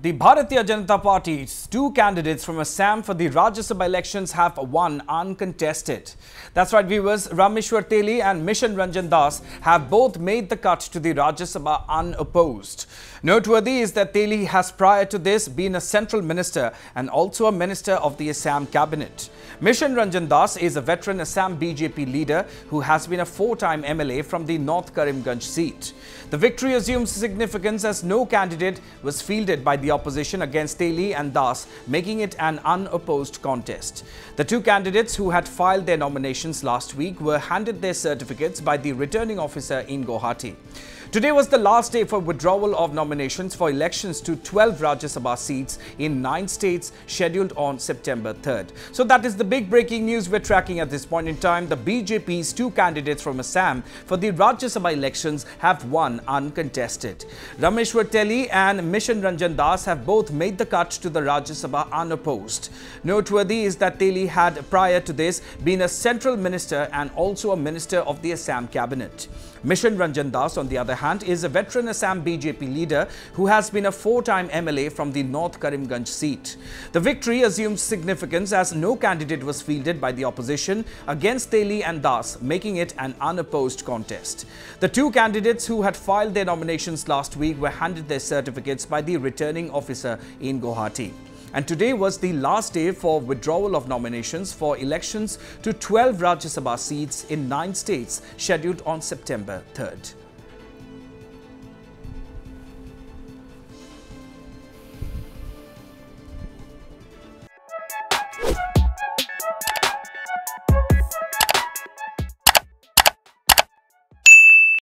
The Bharatiya Janata Party's two candidates from Assam for the Rajya Sabha elections have won uncontested. That's right, viewers. Rameshwar Teli and Mission Ranjan Das have both made the cut to the Rajya Sabha unopposed. Noteworthy is that Teli has prior to this been a central minister and also a minister of the Assam cabinet. Mission Ranjan Das is a veteran Assam BJP leader who has been a four-time MLA from the North Karimganj seat. The victory assumes significance as no candidate was fielded by the opposition against Teli and Das, making it an unopposed contest. The two candidates who had filed their nominations last week were handed their certificates by the returning officer in Guwahati. Today was the last day for withdrawal of nominations for elections to 12 Rajya Sabha seats in 9 states scheduled on September 3rd. So that is the big breaking news we're tracking at this point in time. The BJP's two candidates from Assam for the Rajya Sabha elections have won uncontested. Rameshwar Teli and Mission Ranjan Das have both made the cut to the Rajya Sabha unopposed. Noteworthy is that Teli had prior to this been a central minister and also a minister of the Assam cabinet. Mission Ranjan Das, on the other hand, is a veteran Assam BJP leader who has been a four-time MLA from the North Karimganj seat. The victory assumes significance as no candidate was fielded by the opposition against Teli and Das, making it an unopposed contest. The two candidates who had filed their nominations last week were handed their certificates by the returning officer in Guwahati. And today was the last day for withdrawal of nominations for elections to 12 Rajya Sabha seats in 9 states scheduled on September 3rd.